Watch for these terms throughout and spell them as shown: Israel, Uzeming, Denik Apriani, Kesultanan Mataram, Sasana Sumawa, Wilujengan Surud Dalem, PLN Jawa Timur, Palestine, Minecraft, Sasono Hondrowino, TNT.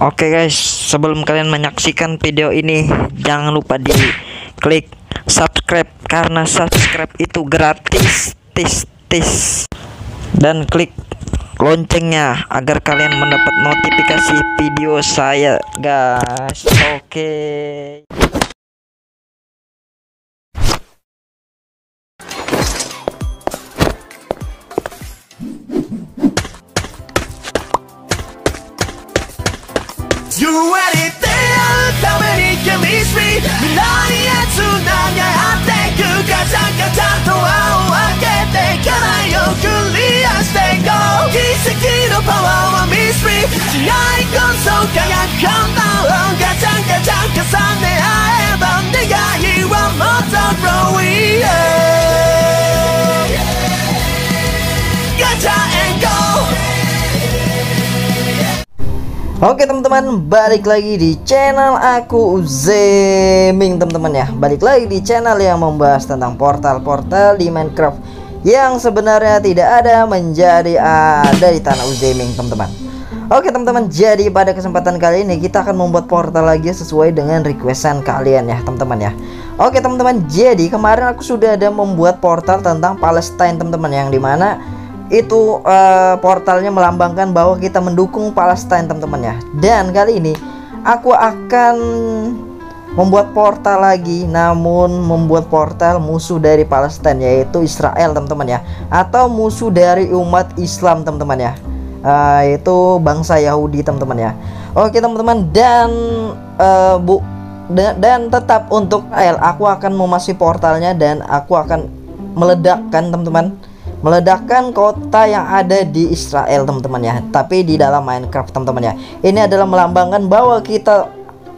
Oke guys, sebelum kalian menyaksikan video ini, jangan lupa di klik subscribe karena subscribe itu gratis, dan klik loncengnya agar kalian mendapat notifikasi video saya, guys. Oke. You at it there, tell me you miss me. Minari atsu nanya ate kugasa katato wa akete kara yoku riashite go. Kiseki no power wa mystery. Tonight goes so kagakan down gacha gacha kasane aeba negai wa motto growing. Gacha and go. Oke teman-teman, balik lagi di channel aku Uzeming teman-teman ya. Balik lagi di channel yang membahas tentang portal-portal di Minecraft yang sebenarnya tidak ada menjadi ada di tanah Uzeming teman-teman. Oke teman-teman, jadi pada kesempatan kali ini kita akan membuat portal lagi sesuai dengan requestan kalian ya teman-teman ya. Oke teman-teman, jadi kemarin aku sudah ada membuat portal tentang Palestine teman-teman, yang dimana itu portalnya melambangkan bahwa kita mendukung Palestina teman-teman ya. Dan kali ini aku akan membuat portal lagi, namun membuat portal musuh dari Palestina, yaitu Israel teman-teman ya, atau musuh dari umat Islam teman-teman ya, yaitu bangsa Yahudi teman-teman ya. Oke teman-teman, dan tetap untuk Israel aku akan memasuki portalnya dan aku akan meledakkan teman-teman, meledakkan kota yang ada di Israel teman-teman ya, tapi di dalam Minecraft teman-teman ya. Ini adalah melambangkan bahwa kita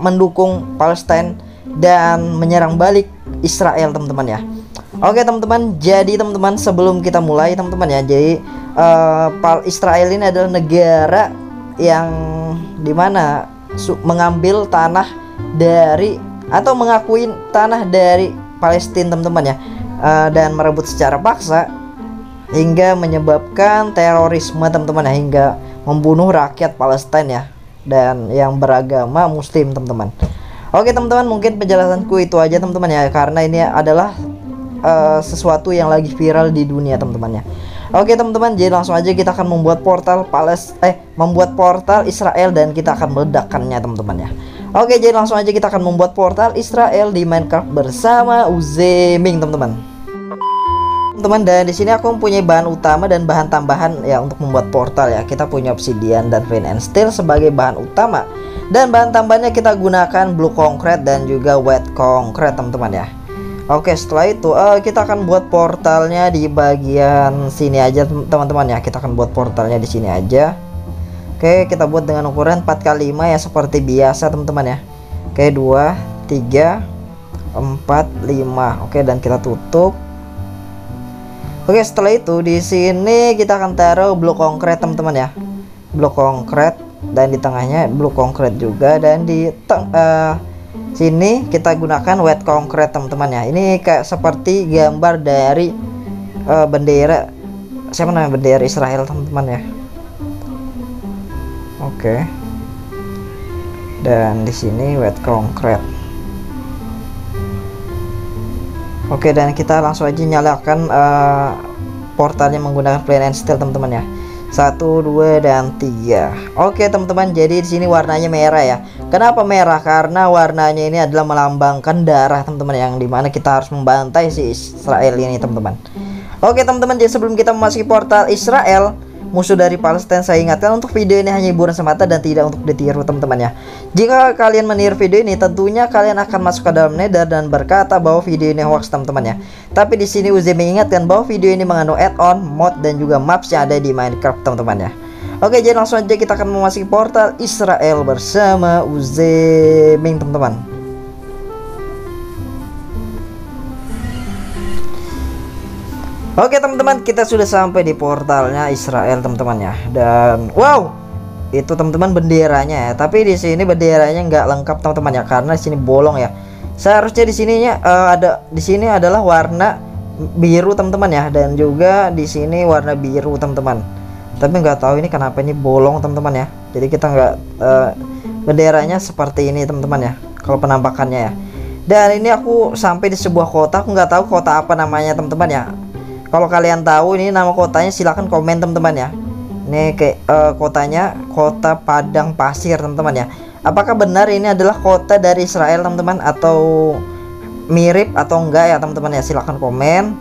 mendukung Palestina dan menyerang balik Israel teman-teman ya. Oke teman-teman, jadi teman-teman sebelum kita mulai teman-teman ya, jadi Israel ini adalah negara yang dimana mengambil tanah dari atau mengakui tanah dari Palestina teman-teman ya, dan merebut secara paksa hingga menyebabkan terorisme teman-teman ya, hingga membunuh rakyat Palestina ya, dan yang beragama muslim teman-teman. Oke teman-teman, mungkin penjelasanku itu aja teman-teman ya, karena ini adalah sesuatu yang lagi viral di dunia teman-teman ya. Oke teman-teman, jadi langsung aja kita akan membuat portal Israel dan kita akan meledakkannya teman-teman ya. Oke, jadi langsung aja kita akan membuat portal Israel di Minecraft bersama Uzeming teman-teman. Teman-teman, dan di sini aku mempunyai bahan utama dan bahan tambahan ya untuk membuat portal ya. Kita punya obsidian dan flint and steel sebagai bahan utama, dan bahan tambahannya kita gunakan blue concrete dan juga wet concrete teman-teman ya. Oke, setelah itu kita akan buat portalnya di bagian sini aja teman-teman ya. Kita akan buat portalnya di sini aja. Oke, kita buat dengan ukuran 4×5 ya seperti biasa teman-teman ya. Oke, 2, 3, 4, 5. Oke, dan kita tutup. Oke, setelah itu di sini kita akan taruh blok konkret teman-teman ya, blok konkret, dan di tengahnya blok konkret juga, dan di sini kita gunakan wet konkret teman-teman ya. Ini kayak seperti gambar dari bendera, siapa namanya, bendera Israel teman-teman ya. Oke, dan di sini wet konkret. Oke, dan kita langsung aja nyalakan portalnya menggunakan flint and steel teman-teman ya. 1, 2, dan 3. Oke teman-teman, jadi di sini warnanya merah ya. Kenapa merah? Karena warnanya ini adalah melambangkan darah teman-teman, yang dimana kita harus membantai si Israel ini teman-teman. Oke teman-teman, jadi sebelum kita memasuki portal Israel musuh dari Palestina, saya ingatkan untuk video ini hanya hiburan semata dan tidak untuk ditiru teman-teman ya. Jika kalian meniru video ini, tentunya kalian akan masuk ke dalam nether dan berkata bahwa video ini hoax teman-teman ya. Tapi di sini Uzeming mengingatkan bahwa video ini mengandung add-on, mod, dan juga maps yang ada di Minecraft teman-teman ya. Oke, jadi langsung aja kita akan memasuki portal Israel bersama Uzeming teman-teman. Oke teman-teman, kita sudah sampai di portalnya Israel teman-teman ya. Dan wow, itu teman-teman benderanya ya. Tapi di sini benderanya nggak lengkap teman-teman ya, karena di sini bolong ya. Seharusnya di sininya di sini adalah warna biru teman-teman ya, dan juga di sini warna biru teman-teman. Tapi nggak tahu ini kenapa ini bolong teman-teman ya. Jadi kita nggak Benderanya seperti ini teman-teman ya, kalau penampakannya ya. Dan ini aku sampai di sebuah kota, aku nggak tahu kota apa namanya teman-teman ya. Kalau kalian tahu ini nama kotanya silahkan komen teman-teman ya. Ini kayak kotanya Kota Padang Pasir teman-teman ya. Apakah benar ini adalah kota dari Israel teman-teman, atau mirip atau enggak ya teman-teman ya, silahkan komen.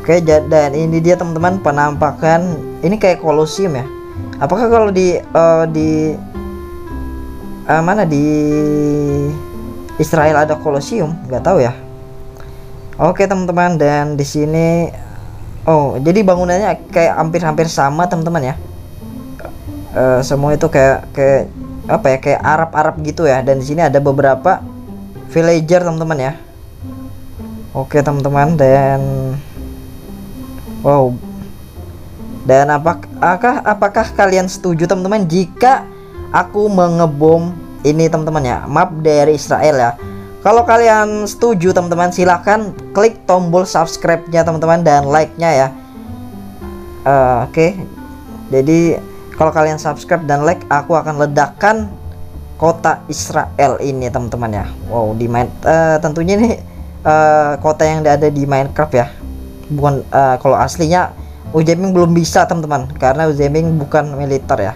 Oke, dan ini dia teman-teman penampakan. Ini kayak kolosium ya. Apakah kalau di Israel ada kolosium? Nggak tahu ya. Oke teman-teman, dan di sini oh, jadi bangunannya kayak hampir-hampir sama teman-teman ya. Semua itu kayak apa ya? Kayak Arab-Arab gitu ya. Dan di sini ada beberapa villager teman-teman ya. Oke teman-teman, dan wow. Dan apakah kalian setuju teman-teman jika aku mengebom ini teman-teman ya, map dari Israel ya? Kalau kalian setuju teman-teman, silahkan klik tombol subscribe-nya teman-teman dan like-nya ya. Oke. Jadi kalau kalian subscribe dan like, aku akan ledakan kota Israel ini teman-teman ya. Wow, tentunya ini kota yang ada di Minecraft ya. Bukan kalau aslinya Uzeming belum bisa teman-teman, karena Uzeming bukan militer ya.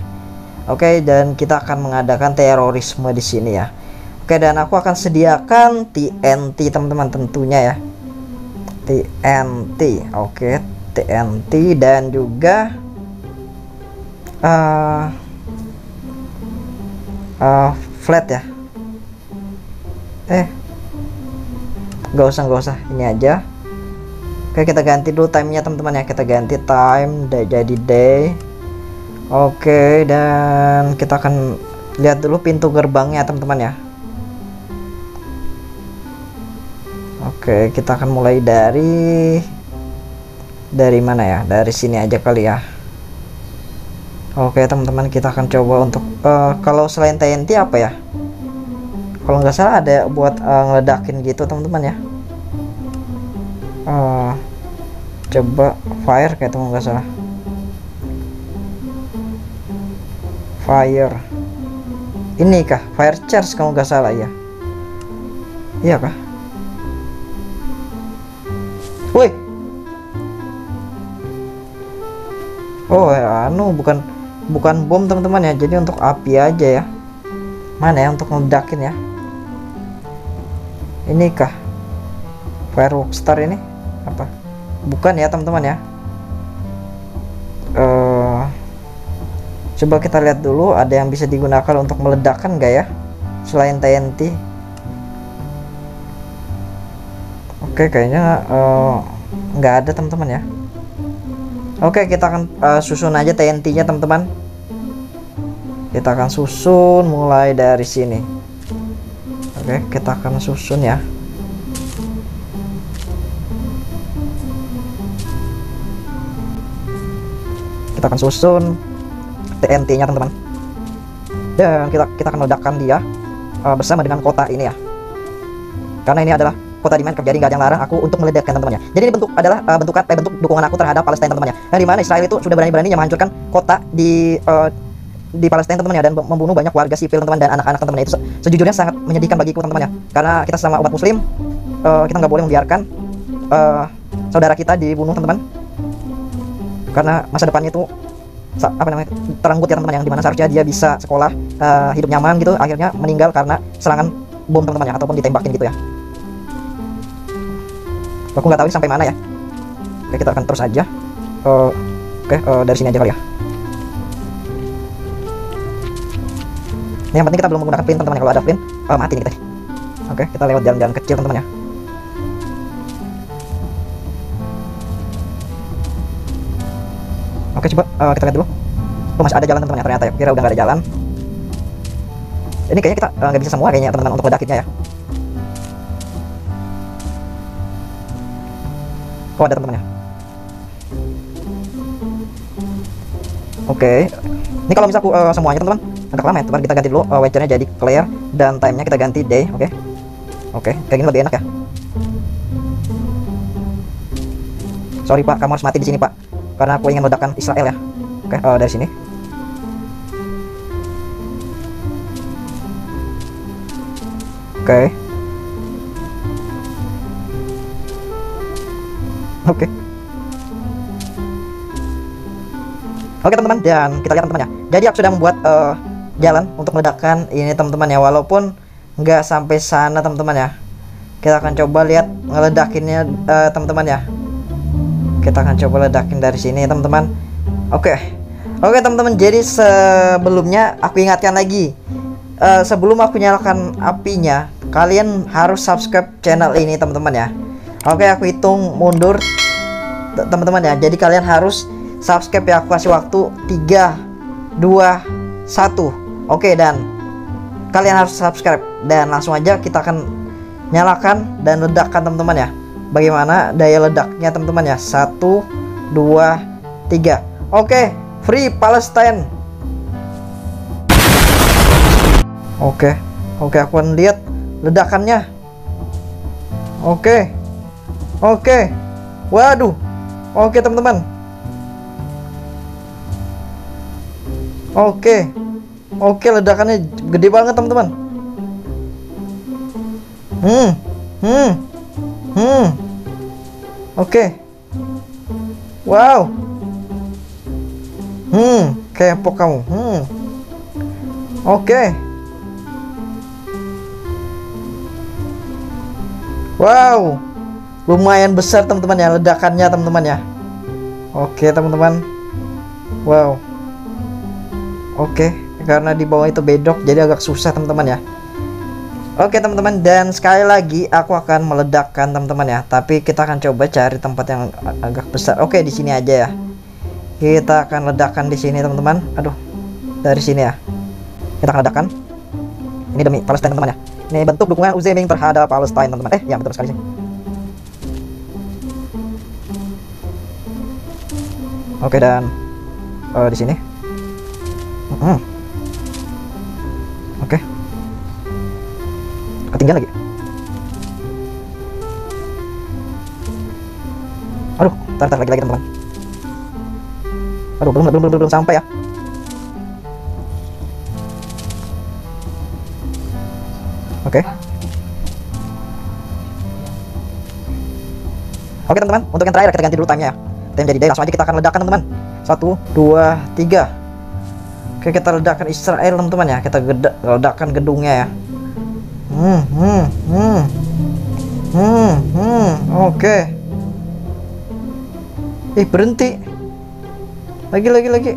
Oke, dan kita akan mengadakan terorisme di sini ya. Oke, dan aku akan sediakan TNT teman-teman tentunya ya. TNT. Oke, TNT dan juga flat ya. Gak usah ini aja. Oke, kita ganti dulu timenya teman-teman ya. Kita ganti time jadi day. Oke, dan kita akan lihat dulu pintu gerbangnya teman-teman ya. Oke, kita akan mulai dari mana ya? Dari sini aja kali ya. Oke teman-teman, kita akan coba untuk kalau selain TNT apa ya? Kalau nggak salah ada buat ngeledakin gitu teman-teman ya. Coba fire kayak teman nggak salah, fire ini kah, fire charge kalau nggak salah ya, iya kah? Woi, oh anu bukan bom teman-teman ya, jadi untuk api aja ya. Mana ya untuk meledakin ya, ini kah firework star ini? Apa bukan ya teman-teman ya? Coba kita lihat dulu ada yang bisa digunakan untuk meledakkan nggak ya selain TNT. Oke, kayaknya nggak ada teman-teman ya. Oke, kita akan susun aja TNT nya teman-teman. Kita akan susun mulai dari sini. Oke, kita akan susun ya. Kita akan susun TNT-nya teman-teman, dan kita akan meledakkan dia bersama dengan kota ini ya, karena ini adalah kota di Minecraft, jadi nggak ada yang larang aku untuk meledakkan teman-teman ya. Jadi ini bentuk adalah bentuk dukungan aku terhadap Palestina teman-teman ya. Nah, di mana Israel itu sudah berani-beraninya menghancurkan kota di Palestina teman-teman ya, dan membunuh banyak warga sipil teman-teman dan anak-anak teman-teman. Itu sejujurnya sangat menyedihkan bagiku teman-teman ya, karena kita sama umat Muslim kita nggak boleh membiarkan saudara kita dibunuh teman-teman, karena masa depannya itu teranggut ya teman-teman yang dimana seharusnya dia bisa sekolah hidup nyaman gitu, akhirnya meninggal karena serangan bom teman-teman ya, ataupun ditembakin gitu ya. Aku nggak tahu ini sampai mana ya. Oke, kita akan terus aja. Oke, dari sini aja kali ya. Ini yang penting kita belum menggunakan flint teman-teman ya. Kalau ada flint mati nih kita. Oke, kita lewat jalan-jalan kecil teman-teman ya. Oke, coba kita lihat dulu. Oh, masih ada jalan teman-teman ya, ternyata ya. Kira udah nggak ada jalan. Ini kayaknya kita nggak bisa semua kayaknya teman-teman untuk ledakinnya ya. Oh, ada teman-teman ya. Oke. Ini kalau bisa aku semuanya teman-teman, agak lama ya. Teman, kita ganti dulu wagernya jadi clear, dan timenya kita ganti day. Oke. Oke, kayak gini lebih enak ya. Sorry Pak, kamu harus mati di sini Pak, karena aku ingin meledakkan Israel ya. Oke, dari sini. Oke teman-teman, dan kita lihat teman-teman ya. Jadi aku sudah membuat jalan untuk meledakkan ini teman-teman ya, walaupun nggak sampai sana teman-teman ya. Kita akan coba lihat ngeledakinnya teman-teman ya. Kita akan coba ledakin dari sini teman-teman. Oke teman-teman, jadi sebelumnya aku ingatkan lagi, sebelum aku nyalakan apinya, kalian harus subscribe channel ini teman-teman ya. Oke, aku hitung mundur teman-teman ya. Jadi kalian harus subscribe ya. Aku kasih waktu 3, 2, 1. Oke, dan kalian harus subscribe. Dan langsung aja kita akan nyalakan dan ledakan teman-teman ya. Bagaimana daya ledaknya teman-teman ya. 1, 2, 3. Oke, Free Palestine. Oke, aku akan lihat ledakannya. Oke, waduh, oke teman-teman, oke, ledakannya gede banget teman-teman. Oke, wow, kepo kamu, oke, wow. Lumayan besar teman-teman ya ledakannya teman-teman ya. Oke teman-teman, wow. Oke, karena di bawah itu bedok jadi agak susah teman-teman ya. Oke teman-teman, dan sekali lagi aku akan meledakkan teman-teman ya, tapi kita akan coba cari tempat yang agak besar. Oke, di sini aja ya, kita akan ledakan di sini teman-teman. Aduh, dari sini ya kita akan ledakan ini demi Palestina teman-teman ya. Ini bentuk dukungan Uzeming terhadap Palestina teman-teman. Ya betul sekali sih. Oke, dan di sini. Oke. Ketinggian lagi. Aduh, tar lagi teman-teman. Aduh, belum sampai ya. Oke. Oke, teman-teman, untuk yang terakhir kita ganti dulu timenya ya. Jadi deh, langsung aja kita akan ledakan teman-teman. 1, 2, 3. Oke, kita ledakan Israel teman-teman ya. Kita ledakan gedungnya ya. Oke. Berhenti. Lagi.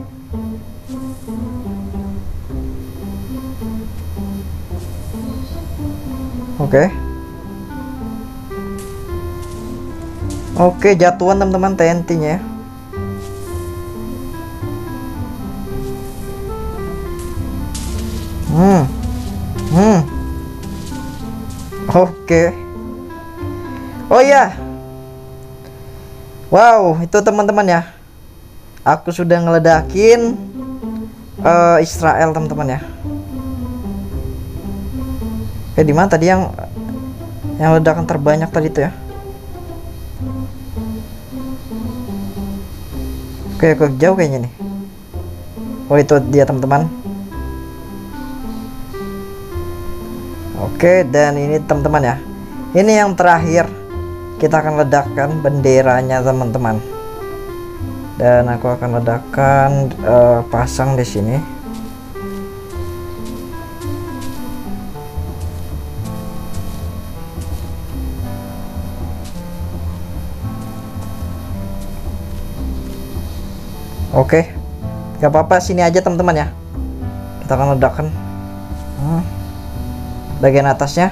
Oke, jatuhan teman-teman TNT-nya. Oke. Oh ya. Wow, itu teman-teman ya. Aku sudah ngeledakin Israel teman-teman ya. Di mana tadi yang ledakan terbanyak tadi itu ya? Oke, jauh kayaknya nih. Oh, itu dia teman-teman. Oke, dan ini teman-teman ya. Ini yang terakhir. Kita akan ledakan benderanya teman-teman. Dan aku akan ledakan pasang di sini. Oke, gak apa-apa, sini aja teman-teman ya. Kita akan ledakan bagian atasnya.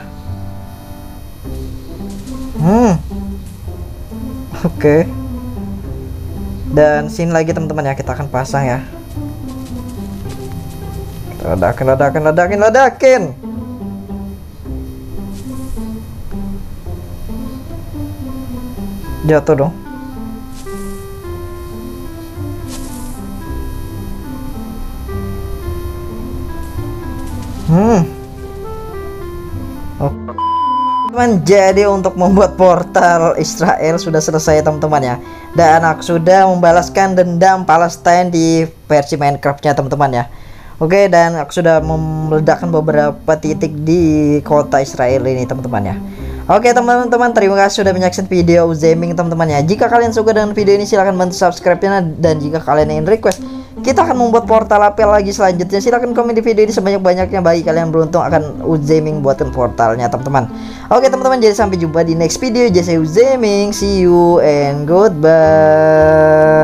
Oke. Dan sini lagi teman-teman ya, kita akan pasang ya. Kita ledakin. Jatuh dong. Teman, jadi untuk membuat portal Israel sudah selesai teman-teman ya. Dan aku sudah membalaskan dendam Palestine di versi Minecraft-nya teman-teman ya. Oke, dan aku sudah meledakkan beberapa titik di kota Israel ini, teman-teman ya. Oke teman-teman, terima kasih sudah menyaksikan video Uzeming, teman-teman ya. Jika kalian suka dengan video ini, silahkan bantu subscribe-nya, dan jika kalian ingin request kita akan membuat portal apel lagi selanjutnya, silahkan komen di video ini sebanyak-banyaknya. Bagi kalian beruntung akan Uzeming buatkan portalnya, teman-teman. Oke teman-teman, jadi sampai jumpa di next video. Saya Uzeming, see you and goodbye.